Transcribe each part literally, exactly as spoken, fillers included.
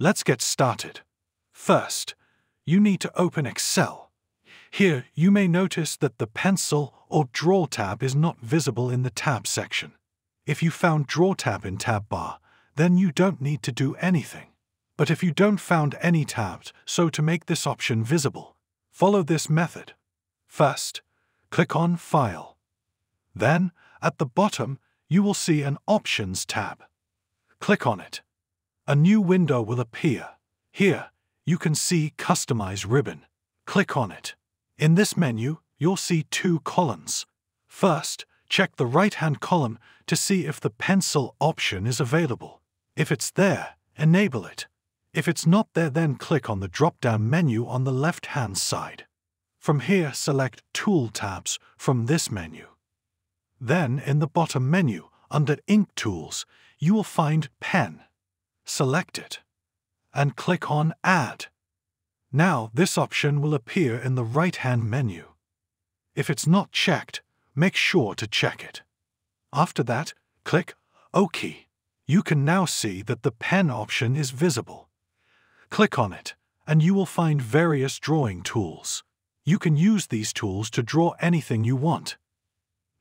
Let's get started. First, you need to open Excel. Here, you may notice that the Pencil or Draw tab is not visible in the Tab section. If you found Draw tab in Tab Bar, then you don't need to do anything. But if you don't found any tabs, so to make this option visible, follow this method. First, click on File. Then, at the bottom, you will see an Options tab. Click on it. A new window will appear. Here, you can see Customize Ribbon. Click on it. In this menu, you'll see two columns. First, check the right-hand column to see if the Pencil option is available. If it's there, enable it. If it's not there, then click on the drop-down menu on the left-hand side. From here, select Tool tabs from this menu. Then, in the bottom menu, under Ink Tools, you will find Pen. Select it, and click on Add. Now, this option will appear in the right-hand menu. If it's not checked, make sure to check it. After that, click OK. You can now see that the Pen option is visible. Click on it, and you will find various drawing tools. You can use these tools to draw anything you want.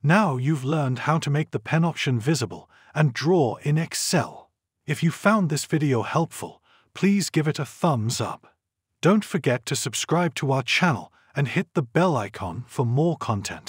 Now you've learned how to make the Pen option visible and draw in Excel. If you found this video helpful, please give it a thumbs up. Don't forget to subscribe to our channel and hit the bell icon for more content.